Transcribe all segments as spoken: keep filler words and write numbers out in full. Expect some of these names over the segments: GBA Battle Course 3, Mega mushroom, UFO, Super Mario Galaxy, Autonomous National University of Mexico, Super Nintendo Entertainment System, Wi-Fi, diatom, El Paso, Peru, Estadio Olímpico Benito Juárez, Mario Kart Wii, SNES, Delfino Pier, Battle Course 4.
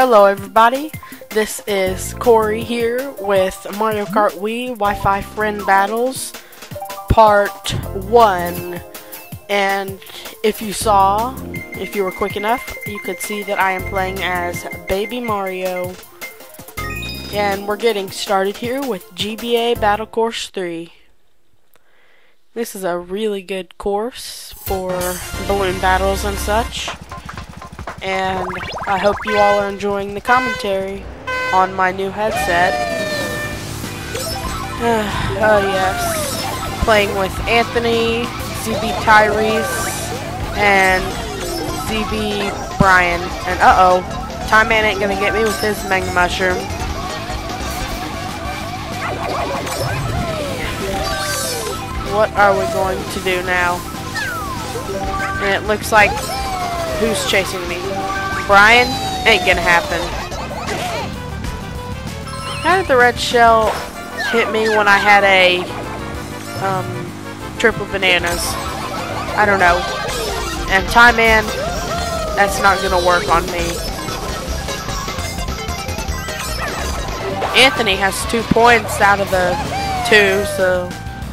Hello everybody, this is Corey here with Mario Kart Wii Wi-Fi Friend Battles Part one, and if you saw, if you were quick enough, you could see that I am playing as Baby Mario, and we're getting started here with G B A Battle Course three. This is a really good course for balloon battles and such. And I hope you all are enjoying the commentary on my new headset. Oh yes, playing with Anthony, Z B Tyrese, and Z B Brian. And uh oh, Time Man ain't gonna get me with his Mega mushroom. What are we going to do now? And it looks like who's chasing me? Brian? Ain't gonna happen. How did the red shell hit me when I had a um, triple bananas? I don't know. And Time Man, that's not gonna work on me. Anthony has two points out of the two, so,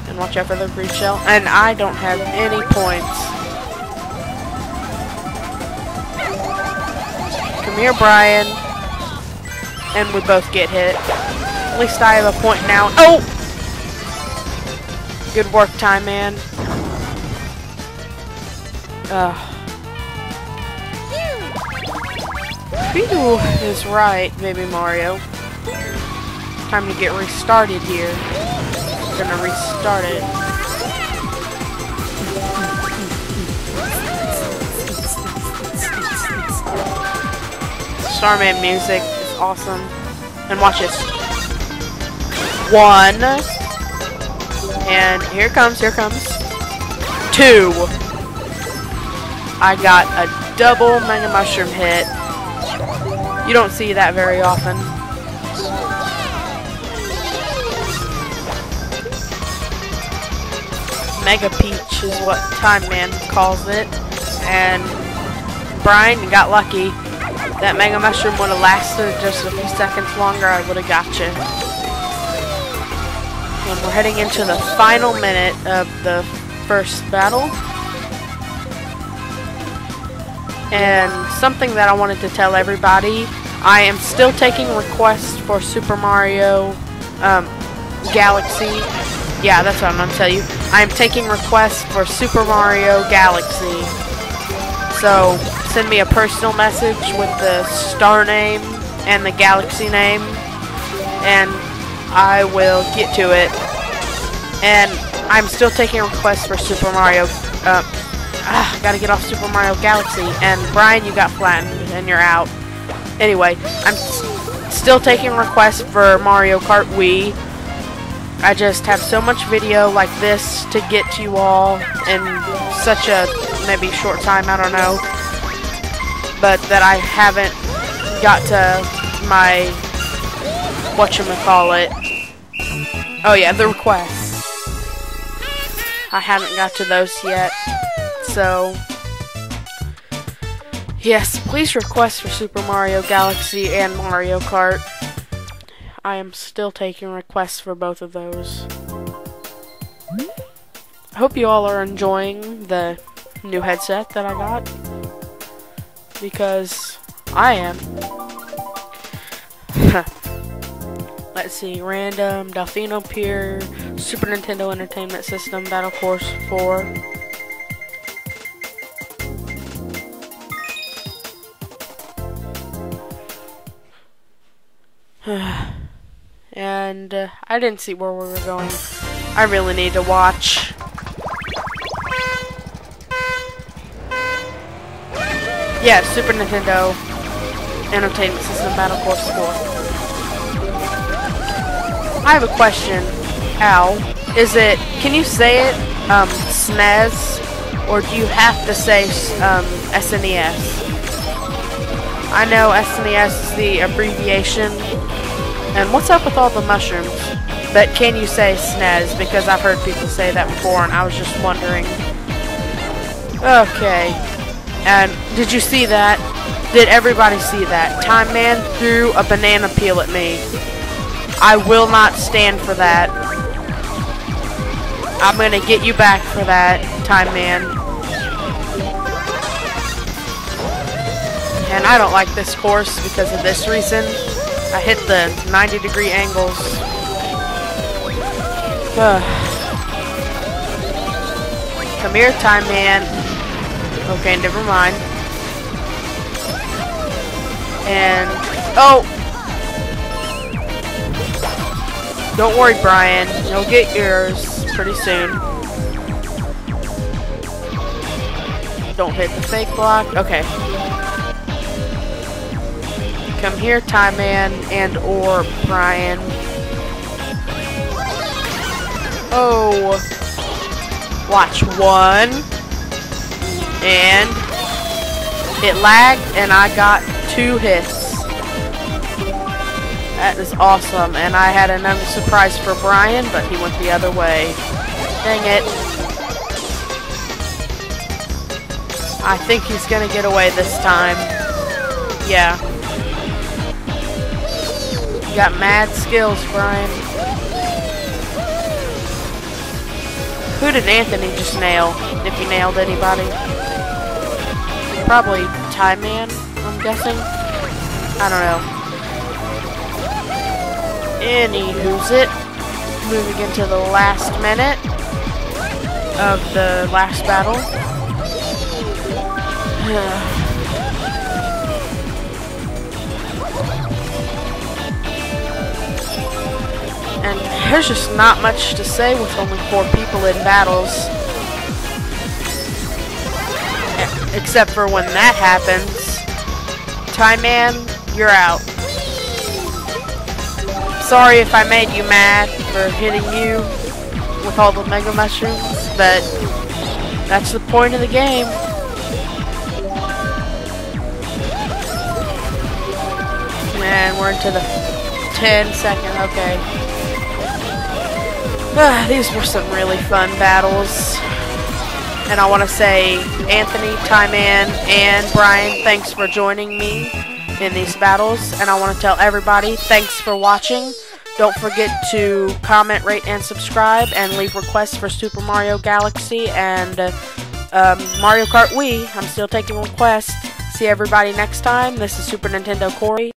and watch out for the green shell. And I don't have any points. Here, Brian, and we both get hit. At least I have a point now. Oh, good work, Time Man. Uh, Phew is right, Baby Mario. Time to get restarted here. We're gonna restart it. Starman music is awesome. And watch this. One. And here comes, here comes. Two. I got a double Mega Mushroom hit. You don't see that very often. Mega Peach is what Time Man calls it. And Brian got lucky. That Mega Mushroom would have lasted just a few seconds longer, I would have got you. And we're heading into the final minute of the first battle. And something that I wanted to tell everybody, I am still taking requests for Super Mario um, Galaxy. Yeah, that's what I'm going to tell you. I am taking requests for Super Mario Galaxy. So, send me a personal message with the star name and the galaxy name, and I will get to it. And I'm still taking requests for Super Mario. Uh, ah, gotta get off Super Mario Galaxy. And Brian, you got flattened and you're out. Anyway, I'm still taking requests for Mario Kart Wii. I just have so much video like this to get to you all in such a maybe short time, I don't know, but that I haven't got to my whatchamacallit. Oh yeah, the requests. I haven't got to those yet, so yes, please request for Super Mario Galaxy and Mario Kart. I am still taking requests for both of those. I hope you all are enjoying the new headset that I got, because I am. Let's see, random, Delfino Pier, Super Nintendo Entertainment System, Battle Course four. And uh, I didn't see where we were going. I really need to watch. Yeah, Super Nintendo Entertainment System Battle Course four. I have a question. Ow. Is it, can you say it, um, S N E S? Or do you have to say, um, S N E S? I know S N E S is the abbreviation. And what's up with all the mushrooms? But can you say S N E S? Because I've heard people say that before and I was just wondering. Okay. And did you see that? Did everybody see that? Time Man threw a banana peel at me. I will not stand for that. I'm gonna get you back for that, Time Man. And I don't like this course because of this reason. I hit the ninety degree angles. Ugh. Come here, Time Man. Okay, never mind. And oh, don't worry, Brian. You'll get yours pretty soon. Don't hit the fake block. Okay. Come here, Time Man and or Brian. Oh, watch one and it lagged, and I got two hits. That is awesome. And I had another surprise for Brian, but he went the other way. Dang it. I think he's gonna get away this time. Yeah. You got mad skills, Brian. Who did Anthony just nail? If he nailed anybody? Probably Time Man, I'm guessing. I don't know. Anywho's it. Moving into the last minute of the last battle. And there's just not much to say with only four people in battles. Except for when that happens. Time Man, you're out. Sorry if I made you mad for hitting you with all the Mega Mushrooms, but that's the point of the game. And we're into the ten second, okay. Ah, these were some really fun battles. And I want to say, Anthony, Time Man, and Brian, thanks for joining me in these battles. And I want to tell everybody, thanks for watching. Don't forget to comment, rate, and subscribe, and leave requests for Super Mario Galaxy and uh, um, Mario Kart Wii. I'm still taking requests. See everybody next time. This is Super Nintendo Corey.